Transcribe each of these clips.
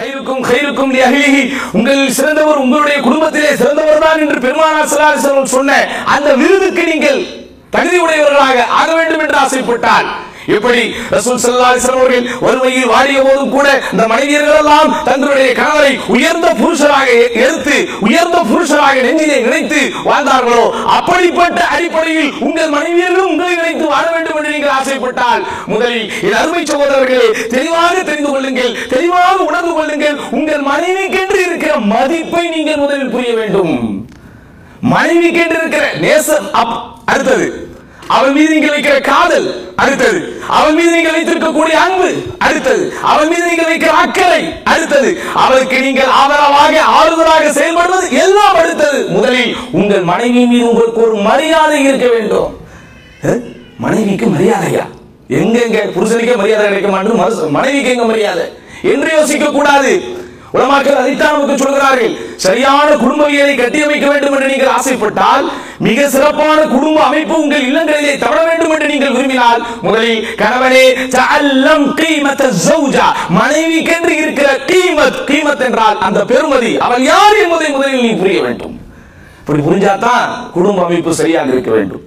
خيركم خيركم لأهله உங்கள் சிறந்தவர் உங்களுடைய குடும்பத்திலே சிறந்தவர்தான் என்று பெருமானார் ஸல்லல்லாஹு அலைஹி வஸல்லம் சொன்ன அந்த விருதுக்கு நீங்கள் தகுதி உடையவர்களாக ஆக வேண்டும் என்று ஆசைப்பட்டால் இப்படி ரசூல் ஸல்லல்லாஹு அலைஹி வஸல்லம் அவர்கள் வறுமையில் வாடிய போதும் கூட இந்த மனிதர்கள் எல்லாம் தங்களுடைய கணவரை உயர்ந்த புருஷராக எடுத்து உயர்ந்த புருஷராக நெஞ்சிலே நினைத்து வாழ்ந்தார்களோ அப்படிப்பட்ட அடிப்படையில் உங்கள் மனைவியர்களும் உங்களை நினைத்து வாழ வேண்டும் என்று நீங்கள் ஆசைப்பட்டால் முதலில் இந்த அருமை சகோதரர்களே தெளிவாக தெரிந்து கொள்ளுங்கள் தெளிவாக உணர்ந்து கொள்ளுங்கள் உங்கள் மனைவிக்கென்று இருக்கிற மதிப்பை நீங்கள் முதலில் புரிய வேண்டும் மனைவிக்கென்று இருக்கிற நேசம் அடுத்தது அவன் மீது நீங்கள் வைக்கிற காதல் அடுத்தது அவன் மீது நீங்கள் வைத்திருக்கக்கூடிய அன்பு அடுத்தது அவன் மீது நீங்கள் வைக்கிற அக்கறை அடுத்தது அவருக்கு நீங்கள் ஆதரவாக ஆறுதலாக செயல்படுவது எல்லாம் அடுத்தது முதலில் உங்கள் மனைவி மீது உங்களுக்கு ஒரு மரியாதை இருக்க வேண்டும் மனைவிக்கு மரியாதையா எங்கெங்க புருஷனுக்கே மரியாதை கிடைக்க மாட்டேங்குது மனைவிக்கு எங்க மரியாதை என்று யோசிக்க கூடாது உலமாக்கள் அதைத்தான் நமக்கு சொல்கிறார்கள் சரியான குடும்பவியலை கட்டியமைக்க வேண்டும் என்று நீங்கள் ஆசைப்பட்டால் மிக சிறப்பான குடும்ப அமைப்பு உங்கள் இல்லங்களிலே தவழ வேண்டும் என்று நீங்கள் விரும்பினால் முதலில் கணவனே தஅல்லம் கீமத் அஸ்ஸௌஜா மனைவிக்கென்று இருக்கிற கீமத் என்றால் அந்த பெருமதி அவள் யார் என்பதை முதலில் நீ புரிய வேண்டும் இப்படி புரிஞ்சாதான் குடும்ப அமைப்பு சரியாக இருக்க வேண்டும்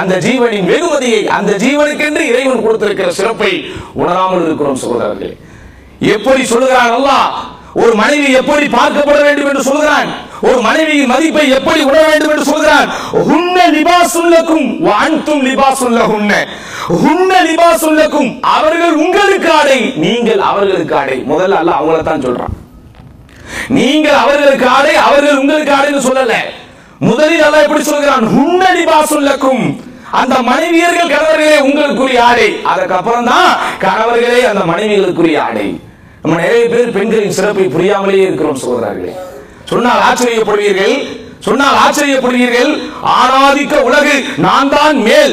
அந்த ஜீவனின் வெகுமதியை அந்த ஜீவனுக்கென்று இறைவன் கொடுத்திருக்கிற சிறப்பை உணராமல் இருக்கிறோம் சகோதரர்களே எப்படி சொல்கிறான் அல்லாஹ் ஒரு மனைவி எப்படி பார்க்கப்பட வேண்டும் என்று சொல்கிறான் ஒரு மனைவியின் மதிப்பை எப்படி உணர வேண்டும் என்று சொல்கிறான் ஹுன்ன லிபாஸுல் லகும் வ அன்தும் லிபாஸுல் லஹுன்ன ஹுன்ன லிபாஸுல் லகும் அவர்கள் உங்களுக்கு ஆடை நீங்கள் அவர்களுக்கு ஆடை முதல்ல அல்லாஹ் அவங்கள தான் சொல்றான் நீங்கள் அவர்களுக்கு ஆடை அவர்கள் உங்களுக்கு ஆடைன்னு சொல்லல முதலில் அல்லாஹ் எப்படி சொல்கிறான் ஹுன்ன லிபாஸுல் லகும் அந்த மனைவியர்கள் கணவர்களே உங்களுக்குரிய ஆடை அதற்கப்புறம் தான் கணவர்களே அந்த மனைவிகளுக்குரிய ஆடை நம்ம நிறைய பேர் பெண்களின் சிறப்பை புரியாமலேயே இருக்கிறோம் சகோதரர்களே சொன்னால் ஆச்சரியப்படுவீர்கள் ஆணாதிக்க உலகு நான் தான் மேல்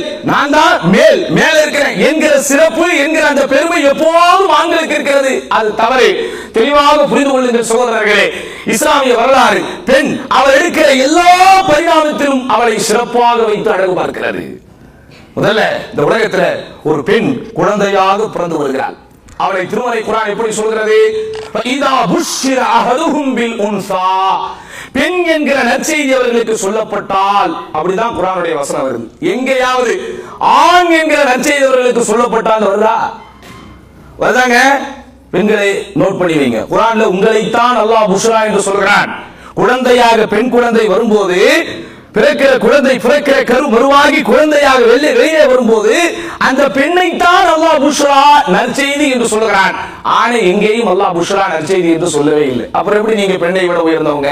மேல இருக்கிறேன் என்கிற சிறப்பு என்கிற அந்த பெருமை எப்போதும் ஆண்களுக்கு இருக்கிறது அது தவறு தெளிவாக புரிந்து கொள்ளுங்கள் சகோதரர்களே இஸ்லாமிய வரலாறு பெண் அவள் எடுக்கிற எல்லா பரிணாமத்திலும் அவளை சிறப்பாக வைத்து அழகு பார்க்கிறது முதல்ல இந்த உலகத்துல ஒரு பெண் குழந்தையாக பிறந்து வருகிறாள் அவளை திருமறை குர்ஆன் எப்படி சொல்கிறது இதா புஷ்ஷிர அஹதுஹும் பில் உன்ஸா பெண் என்கிற நற்செய்தி அவர்களுக்கு சொல்லப்பட்டால் அப்படிதான் குர்ஆனுடைய வசனம் வருது எங்கேயாவது ஆண் என்கிற நற்செய்தி அவர்களுக்கு சொல்லப்பட்டால் வருதாங்க பெண்களை நோட் பண்ணி வைங்க குர்ஆன்ல உங்களைத்தான் அல்லாஹ் புஷ்ரா என்று சொல்கிறான் குழந்தையாக பெண் குழந்தை வரும்போது பிறக்கிற குழந்தை பிறக்கிற கரு மறுவாகி குழந்தையாக வெளியே வரும்போது அந்த பெண்ணைத்தான் அல்லாஹ் புஷ்ரா நற்செய்தி என்று சொல்கிறான் ஆணை எங்கேயும் அல்லாஹ் புஷ்ரா நற்செய்தி என்று சொல்லவே இல்லை அப்புறம் எப்படி நீங்க பெண்ணை விட உயர்ந்தவங்க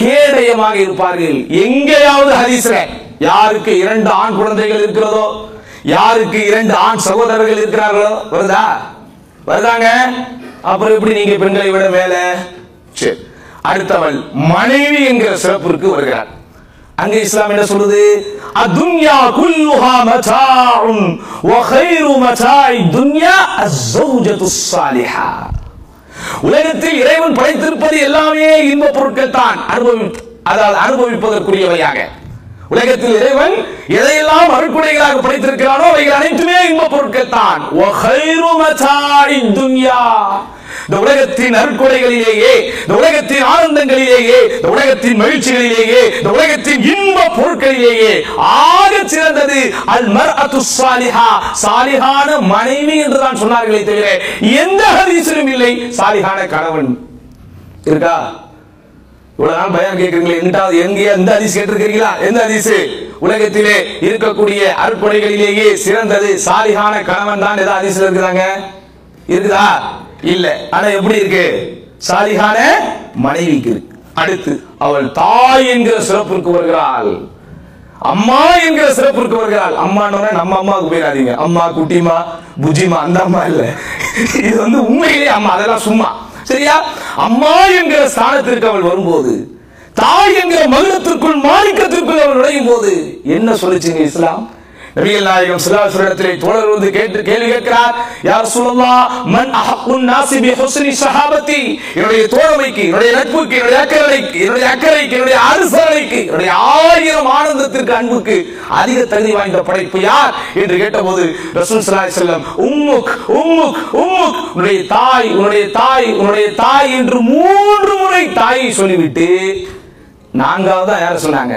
கேடயமாக இருப்பார்கள் எங்கேயாவது ஹதீஸ்ல யாருக்கு 2 ஆண் குழந்தைகள் இருக்கிறதோ யாருக்கு 2 ஆண் சகோதரர்கள் இருக்கிறார்களோ வருதாங்க அப்புறம் எப்படி நீங்க பெண்களை விட மேல சரி அடுத்தவள் மனைவி என்கிற சிறப்பிற்கு வருகிறார் அங்கே இஸ்லாம் என்ன சொல்லுது அத்துன்யா குல்லுஹா மதாஉன் வ கைரு மதாஇ துன்யா அஸ்ஸௌஜத்து ஸாலிஹா உலகத்தில் இறைவன் படைத்திருப்பது எல்லாமே இன்ப பொருட்கள் தான் அனுபவிப்பதற்குரியவையாக உலகத்தில் இறைவன் எதையெல்லாம் அருட்கொடைகளாக படைத்திருக்கிறானோ அவைகள் அனைத்துமே இன்ப பொருட்கள் தான் இந்த உலகத்தின் அருட்கொடைகளிலேயே இந்த உலகத்தின் ஆனந்தங்களிலேயே இந்த உலகத்தின் மகிழ்ச்சிகளிலேயே இந்த உலகத்தின் இன்ப பொருட்களிலேயே ஆக சிறந்தது அல் மர்அத்து ஸாலிஹா சாலிஹான மனைவி என்றுதான் சொன்னார்களே தவிர எந்த ஹதீஸிலும் இல்லை சாலிஹான கணவன் இருக்கா இவ்வளவுதான் பயம் கேக்குறீங்களே. எங்கே எந்த ஹதீஸ் கேட்டிருக்கீங்களா? எந்த ஹதீஸ்? உலகத்திலே இருக்கக்கூடிய அற்புதங்களிலேயே சிறந்தது சாலிஹான கணவன் தான். ஏதாவது ஹதீஸ்ல இருக்குதாங்க? இருக்குதா? இல்ல. ஆனா எப்படி இருக்கு? சாலிஹான மனைவிக்கு இருக்கு. அடுத்து அவள் தாய் என்கிற சிறப்புக்கு வருகிறாள், அம்மா என்கிற சிறப்புக்கு வருகிறாள். அம்மானோட நம்ம அம்மாவுக்கு போயிடாதீங்க. அம்மா குட்டிமா புஜிமா அந்த அம்மா இல்ல, இது வந்து உண்மையிலேயே அம்மா. அதெல்லாம் சும்மா சரியா? அம்மா என்கிற ஸ்தானத்திற்கு அவள் வரும்போது, தாய் என்கிற மகுடத்திற்குள் மாணிக்கத்திற்குள் அவள் நுழையும் போது என்ன சொல்லுச்சுங்க இஸ்லாம்? நபிகள் நாயகம் ஸல்லல்லாஹு அலைஹி வஸல்லம் தோழர் வந்து கேள்வி கேட்கிறார், யா ரசூலுல்லாஹ் மன் அஹ்குன் நாஸி பி ஹுஸ்னி ஸஹாபதி. என்னுடைய தோழமைக்கு, என்னுடைய நட்புக்கு, என்னுடைய அக்கறைக்கு, என்னுடைய அக்கறைக்கு, என்னுடைய அரசனைக்கு, என்னுடைய ஆயிரம் ஆனந்தத்திற்கு, அன்புக்கு அதிக தகுதி வாய்ந்த படைப்பு யார் என்று கேட்டபோது ரசூல் ஸல்லல்லாஹு அலைஹி வஸல்லம் உம்முக் உம்முக் உம்முக், உன்னுடைய தாய் உன்னுடைய தாய் உன்னுடைய தாய் என்று 3 முறை தாயை சொல்லிவிட்டு நான்காவது யாரை சொன்னாங்க?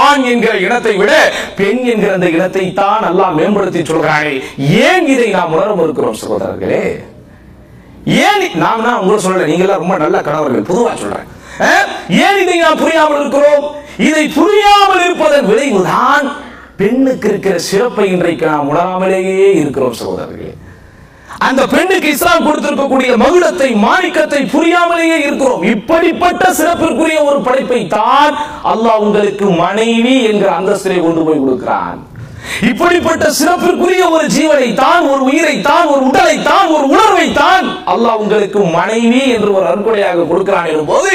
ஆண் என்கிற இனத்தை விட பெண் என்கிற அந்த இனத்தை தான் அல்லாஹ் மேம்படுத்தி சொல்றானே, ஏன் இதை நாம் உணர மறுக்கிறோம் சகோதரர்களே? ஏன் நாம் உங்களை சொல்லல, நீங்க எல்லாம் ரொம்ப நல்ல கணவர்கள், பொதுவாக சொல்றேன். ஏன் இதை நாம் புரியாமல் இருக்கிறோம்? இதை புரியாமல் இருப்பதன் விளைவுதான் பெண்ணுக்கு இருக்கிற சிறப்பை இன்றைக்கு நாம் உணராமலேயே இருக்கிறோம் சகோதரர்களே. அந்த பெண்ணுக்கு இஸ்லாம் கொடுத்திருக்கக்கூடிய மகுடத்தை மாணிக்கத்தை புரியாமலேயே இருக்கிறோம். இப்படிப்பட்ட சிறப்பிற்குரிய ஒரு படைப்பை தான் அல்லாஹ் உங்களுக்கு மனைவி என்கிற அந்தஸ்திலே கொண்டு போய் கொடுக்கிறான். இப்படிப்பட்ட சிறப்பிற்குரிய ஒரு ஜீவனை தான், ஒரு உயிரை தான், ஒரு உடலை தான், ஒரு உணர்வை தான் அல்லாஹ் உங்களுக்கு மனைவி என்று ஒரு அருண்கொடையாக கொடுக்கிறான் எனும் போது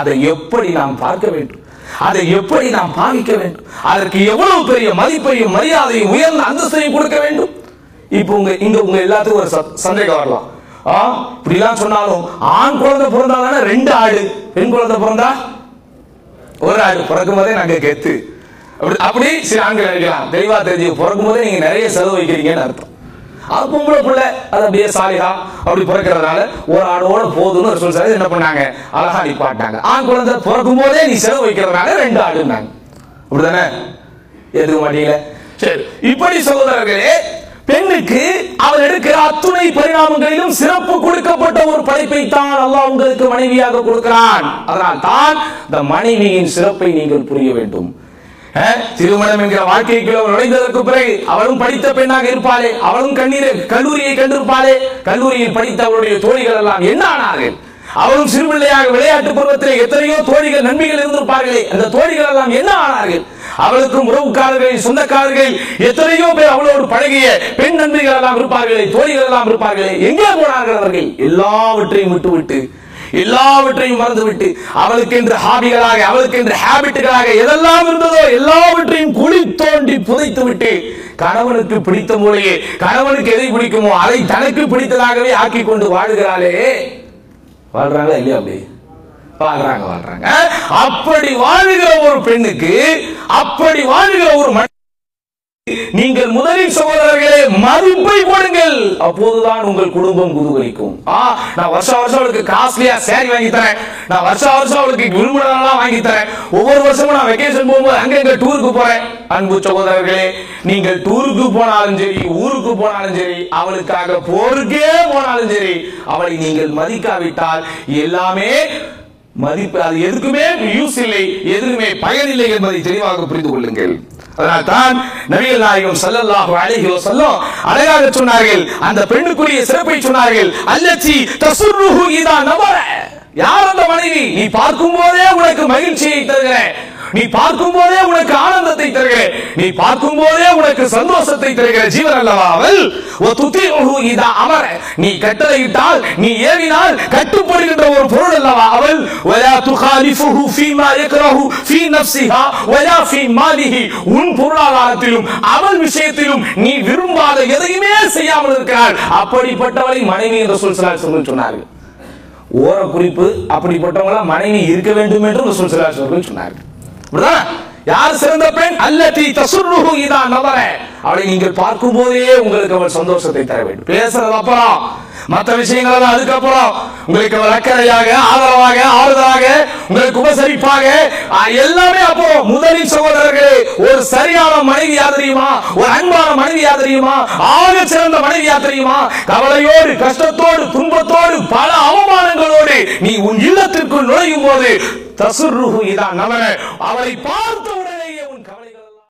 அதை எப்படி நாம் பார்க்க வேண்டும்? அதை எப்படி நாம் பாவிக்க வேண்டும்? அதற்கு எவ்வளவு பெரிய மதிப்பையும் மரியாதையும் உயர்ந்த அந்தஸ்தையும் கொடுக்க வேண்டும்? இப்போ உங்க எல்லாத்துக்கும் ஒரு சந்தேகம் வரலாம். இப்படிலாம் சொன்னாலும் ஆண் குழந்தை பிறந்தா தானே 2 ஆடு, பெண் குழந்தை பிறந்தா 1 ஆடு. பிறக்கும் போதே நாங்க கேத்து அப்படி சில ஆண்கள் நினைக்கலாம். தெளிவா தெரிஞ்சு பிறக்கும் போதே நீங்க நிறைய செலவு வைக்கிறீங்கன்னு அர்த்தம். அது பொம்பளை பிள்ளை, அது அப்படியே சாலிகா அப்படி பிறக்கிறதுனால 1 ஆடோட போதும்னு ஒரு சொல். என்ன பண்ணாங்க? அழகா நிப்பாட்டாங்க. ஆண் குழந்தை பிறக்கும் போதே நீ செலவு வைக்கிறதுனால 2 ஆடுனாங்க. அப்படிதானே? எதுக்க மாட்டீங்களே. சரி, இப்படி சகோதரர்களே, பெண்ணுக்கு அவள் எடுக்கிற அத்துணை பரிணாமங்களிலும் சிறப்பு கொடுக்கப்பட்ட ஒரு படைப்பை தான் அல்லாஹ் உங்களுக்கு மனைவியாக கொடுக்கிறான். அதனால் தான் இந்த மனைவியின் சிறப்பை நீங்கள் புரிய வேண்டும். திருமணம் என்கிற வாழ்க்கைக்குள்ள நுழைந்ததற்கு பிறகு அவளும் படித்த பெண்ணாக இருப்பாளே, அவளும் கல்லூரியை கண்டிருப்பாளே. கல்லூரியில் படித்த அவளுடைய தோழிகள் எல்லாம் என்ன ஆனார்கள்? அவளும் சிறுபிள்ளையாக விளையாட்டு பருவத்திலே எத்தனையோ தோழிகள் நண்பிகள் இருந்திருப்பார்களே, அந்த தோழிகள் எல்லாம் என்ன ஆனார்கள்? அவளுக்கும் உறவுக்காரர்கள் சொந்தக்காரர்கள் எத்தனையோ பேர் அவளோடு பழகிய பெண் நண்பிகள் எல்லாம் இருப்பார்களே, தோழிகள் எல்லாம் இருப்பார்களே, எங்கே போனார்கள் அவர்கள்? எல்லாவற்றையும் விட்டுவிட்டு, எல்லாவற்றையும் மறந்துவிட்டு, அவளுக்கு என்று ஹாபிகளாக, அவளுக்கு என்று ஹேபிட்டுகளாக எதெல்லாம் இருந்ததோ எல்லாவற்றையும் குழி தோண்டி புதைத்து விட்டு கணவனுக்கு பிடித்த முறையே, கணவனுக்கு எதை பிடிக்குமோ அதை தனக்கு பிடித்ததாகவே ஆக்கி கொண்டு வாழுகிறாளே. வாழ்றாங்களா இல்லையா? அப்படி வாழ்றாங்க வாழ்றாங்க. அப்படி வாழுகிற ஒரு பெண்ணுக்கு, அப்படி வாழுகிற ஒரு மனிதனுக்கு நீங்கள் முதலில் சகோதரர்களே மதிப்பை கொடுங்கள். அப்போதுதான் உங்கள் குடும்பம் குதூகலிக்கும். நான் வருஷம் வருஷம் அவளுக்கு காஸ்ட்லியா சேரி வாங்கி தரேன், நான் வருஷம் வருஷம் அவளுக்கு விரும்பினதெல்லாம் வாங்கி தரேன், ஒவ்வொரு வருஷமும் நான் வெக்கேஷன் போகும்போது அங்கங்க டூருக்கு போறேன். அன்பு சகோதரர்களே, நீங்கள் டூருக்கு போனாலும் சரி, ஊருக்கு போனாலும் சரி, அவளுக்காக போருக்கே போனாலும் சரி, அவளை நீங்கள் மதிக்காவிட்டால் எல்லாமே மதிப்பு, அது எதுக்குமே யூஸ் இல்லை, எதுக்குமே பயன் இல்லை என்பதை தெளிவாக புரிந்து கொள்ளுங்கள். அதனால்தான் நபிகள் நாயகம் ஸல்லல்லாஹு அலைஹி வஸல்லம் அழகாக சொன்னார்கள், அந்த பெண்ணுக்குரிய சிறப்பை சொன்னார்கள். அல்லதி தஸுர்ருஹு இதா நபர, யார் அந்த மனைவி? நீ பார்க்கும் போதே உனக்கு மகிழ்ச்சியை தருகிறேன், நீ பார்க்கும் போதே உனக்கு ஆனந்தத்தை தருகிறேன், நீ பார்க்கும் போதே உனக்கு சந்தோஷத்தை தருகிற ஜீவன் அல்லவா அவள்? ஒத்துதிஹு இதா அமர, நீ கட்டளையிட்டால் நீ ஏவினால் கட்டுப்படுகின்ற ஒரு பொருள் அல்லவா அவள்? வலா துகாலிஃபுஹு ஃபீமா யக்ரஹு ஃபீ நஃப்ஸிஹா வலா ஃபீ மாலிஹி, உன் பொருளாதாரத்திலும் அவள் விஷயத்திலும் நீ விரும்பாத எதையுமே செய்யாமல் இருக்கிறாள். அப்படிப்பட்டவளை மனைவி என்று ரசூல் ஸல்லல்லாஹு அலைஹி வஸல்லம் சொன்னார்கள். ஓர குறிப்பு, அப்படிப்பட்டவங்களா மனைவி இருக்க வேண்டும் என்று ரசூல் ஸல்லல்லாஹு அலைஹி வஸல்லம் சொன்னார்கள். யார் சிறந்த பெண் அல்லதி தஸுர்ருஹு இதா நதர அவளை நீங்கள் பார்க்கும்போதே உங்களுக்கு அவள் சந்தோஷத்தை தர வேண்டும். பேசுறது அப்புறம் மற்ற விஷயங்களெல்லாம் அதுக்கப்புறம் உங்களுக்கு அவள் அக்கறையாக ஆதரவாக ஆறுதலாக உங்களுக்கு உபசரிப்பாக எல்லாமே அப்புறம். முதலில் சகோதரர்களே, ஒரு சரியான மனைவி யாதரியுமா, ஒரு அன்பான மனைவி யாதரியுமா, ஆக சிறந்த மனைவி யாதரியுமா? கவலையோடு கஷ்டத்தோடு துன்பத்தோடு பல அவமானங்களோடு நீ உன் இல்லத்திற்குள் நுழையும் போது தஸுர்ருஹு இதா நதர அவளை பார்த்து